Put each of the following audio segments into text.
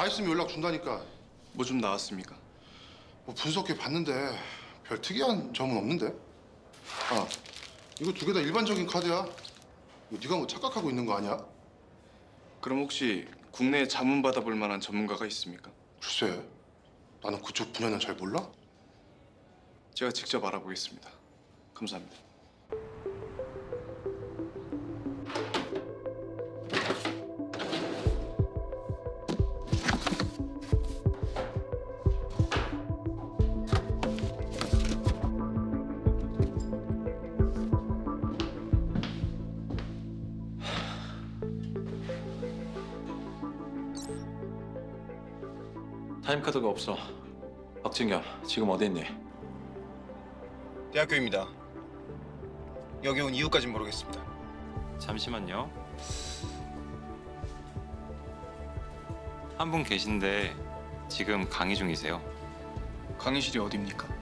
가 있으면 연락 준다니까. 뭐 좀 나왔습니까? 뭐 분석해 봤는데 별 특이한 점은 없는데? 아, 이거 두 개 다 일반적인 카드야. 이거 네가 뭐 착각하고 있는 거 아니야? 그럼 혹시 국내에 자문 받아볼 만한 전문가가 있습니까? 글쎄, 나는 그쪽 분야는 잘 몰라? 제가 직접 알아보겠습니다. 감사합니다. 타임카드가 없어. 박진경, 지금 어디 있니? 대학교입니다. 여기 온 이유까진 모르겠습니다. 잠시만요. 한 분 계신데 지금 강의 중이세요. 강의실이 어디입니까?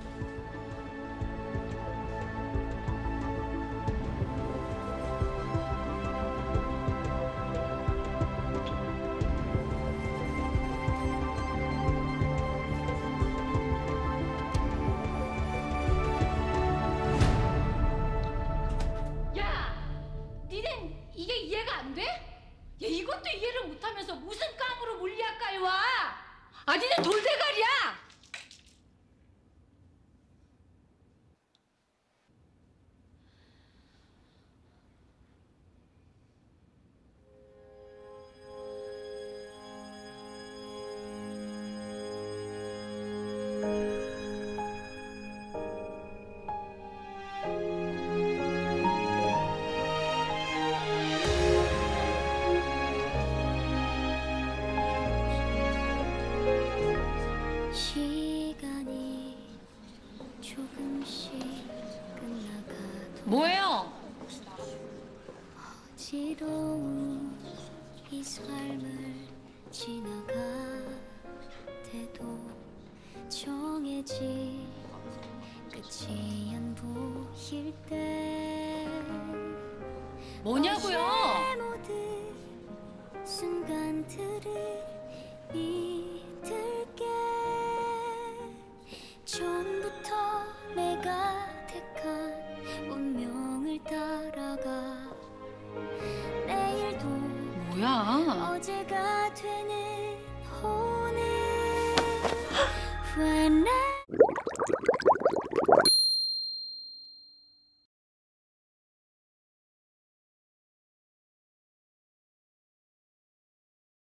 어제가 되는 오늘